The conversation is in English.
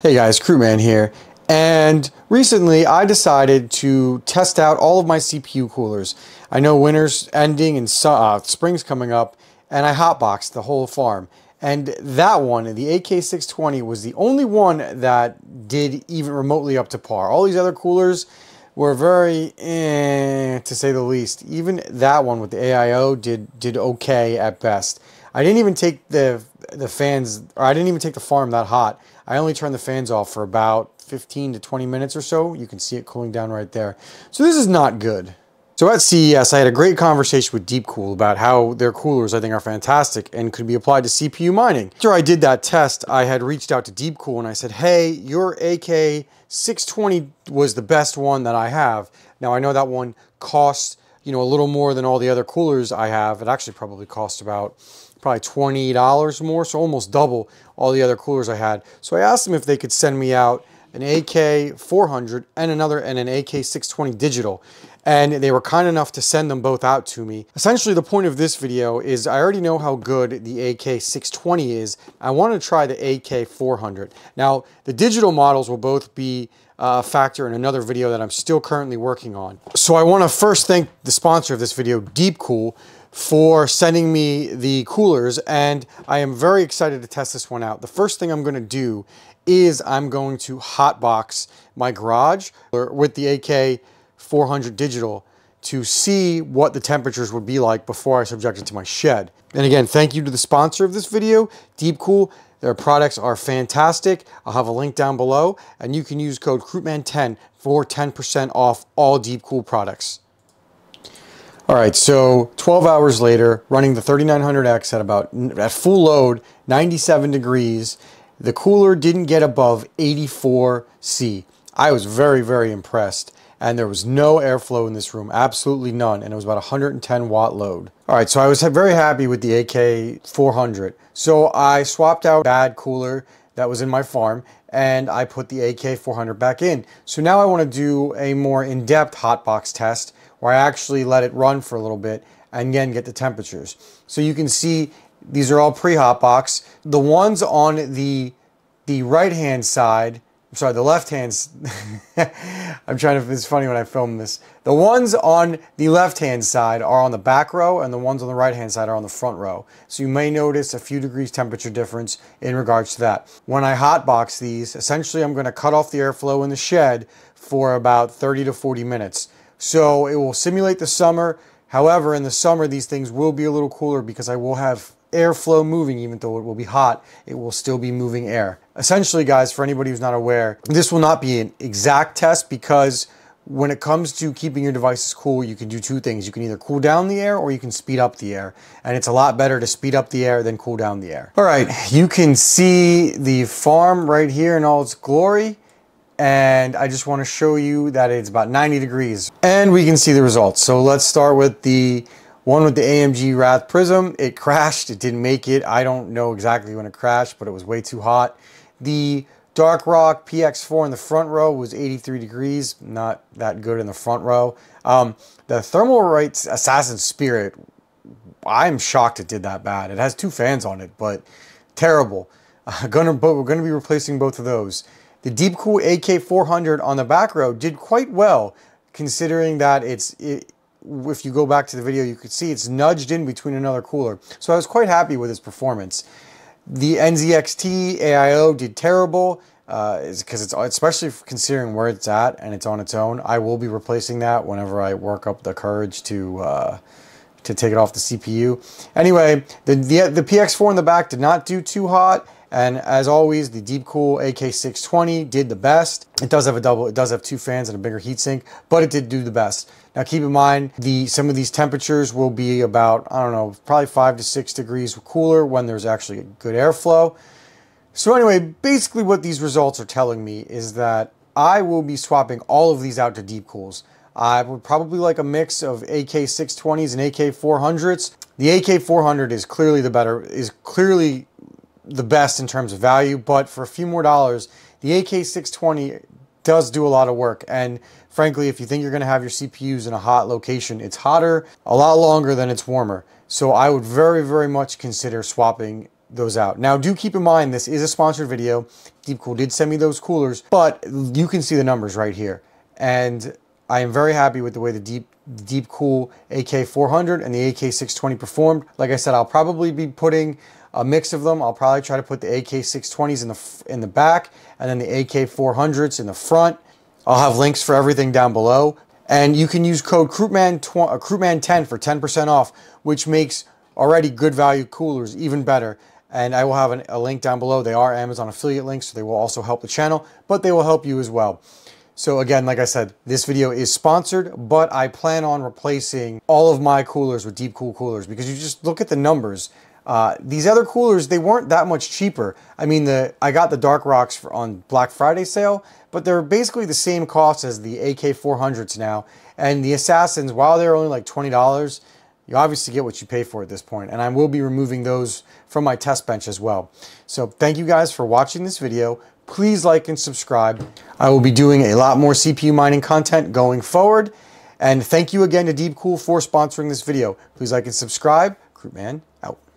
Hey guys, Crewman here, and recently I decided to test out all of my CPU coolers. I know winter's ending and spring's coming up, and I hotboxed the whole farm. And that one, the AK620, was the only one that did even remotely up to par. All these other coolers were very, to say the least. Even that one with the AIO did okay at best. I didn't even take the fans, or I didn't even take the farm that hot. I only turned the fans off for about 15 to 20 minutes or so. You can see it cooling down right there. So this is not good. So at CES, I had a great conversation with Deepcool about how their coolers, I think, are fantastic and could be applied to CPU mining. After I did that test, I had reached out to Deepcool and I said, hey, your AK620 was the best one that I have. Now, I know that one costs, you know, a little more than all the other coolers I have. It actually probably cost about $20 more, so almost double all the other coolers I had. So I asked them if they could send me out an AK400 and an AK620 digital, and they were kind enough to send them both out to me. Essentially, the point of this video is I already know how good the AK620 is. I want to try the AK400. Now, the digital models will both be a factor in another video that I'm still currently working on. So I want to first thank the sponsor of this video, Deepcool, for sending me the coolers, and I am very excited to test this one out. The first thing I'm going to do is I'm going to hotbox my garage with the AK400 digital to see what the temperatures would be like before I subject it to my shed. And again, thank you to the sponsor of this video, Deepcool. Their products are fantastic. I'll have a link down below, and you can use code CREWMAN10 for 10% off all Deepcool products. All right, so 12 hours later, running the 3900X at full load, 97 degrees, the cooler didn't get above 84 C. I was very, very impressed, and there was no airflow in this room, absolutely none, and it was about 110 watt load. All right, so I was very happy with the AK400. So I swapped out bad cooler that was in my farm, and I put the AK400 back in. So now I wanna do a more in-depth hotbox test where I actually let it run for a little bit and again get the temperatures. So you can see these are all pre-hotbox. The ones on the right-hand side, I'm sorry, the left-hand, it's funny when I film this. The ones on the left-hand side are on the back row, and the ones on the right-hand side are on the front row. So you may notice a few degrees temperature difference in regards to that. When I hotbox these, essentially I'm gonna cut off the airflow in the shed for about 30 to 40 minutes. So it will simulate the summer. However, in the summer, these things will be a little cooler because I will have airflow moving. Even though it will be hot, it will still be moving air. Essentially, guys, for anybody who's not aware, this will not be an exact test because when it comes to keeping your devices cool, you can do two things. You can either cool down the air or you can speed up the air. And it's a lot better to speed up the air than cool down the air. All right, you can see the farm right here in all its glory. And I just want to show you that it's about 90 degrees. And we can see the results. So let's start with the one with the AMD Wraith Prism. It crashed, it didn't make it. I don't know exactly when it crashed, but it was way too hot. The Dark Rock PX4 in the front row was 83 degrees, not that good in the front row. The Thermalright Assassin's Spirit, I'm shocked it did that bad. It has two fans on it, but terrible. We're gonna be replacing both of those. The Deepcool AK400 on the back row did quite well, considering that if you go back to the video, you could see it's nudged in between another cooler. So I was quite happy with its performance. The NZXT AIO did terrible, because it's, especially considering where it's at and it's on its own. I will be replacing that whenever I work up the courage to take it off the CPU. Anyway, the PX4 in the back did not do too hot. And as always, the Deepcool AK620 did the best. It does have it does have two fans and a bigger heatsink, but it did do the best. Now keep in mind, some of these temperatures will be about, I don't know, probably 5 to 6 degrees cooler when there's actually good airflow. So anyway, basically what these results are telling me is that I will be swapping all of these out to Deepcools. I would probably like a mix of AK620s and AK400s. The AK400 is clearly the best in terms of value, but for a few more dollars, the AK620 does do a lot of work. And frankly, if you think you're gonna have your CPUs in a hot location, it's hotter a lot longer than it's warmer. So I would very, very much consider swapping those out. Now do keep in mind, this is a sponsored video. Deepcool did send me those coolers, but you can see the numbers right here. And I am very happy with the way the Deepcool AK400 and the AK620 performed. Like I said, I'll probably be putting a mix of them. I'll probably try to put the AK620s in the back and then the AK400s in the front. I'll have links for everything down below. And you can use code CRUTEMAN10 for 10% off, which makes already good value coolers even better. And I will have a link down below. They are Amazon affiliate links, so they will also help the channel, but they will help you as well. So again, like I said, this video is sponsored, but I plan on replacing all of my coolers with Deepcool coolers because you just look at the numbers. These other coolers, they weren't that much cheaper. I mean, I got the Dark Rocks on Black Friday sale, but they're basically the same cost as the AK400s now. And the Assassins, while they're only like $20, you obviously get what you pay for at this point. And I will be removing those from my test bench as well. So thank you guys for watching this video. Please like and subscribe. I will be doing a lot more CPU mining content going forward. And thank you again to Deepcool for sponsoring this video. Please like and subscribe. CRUTEMAN out.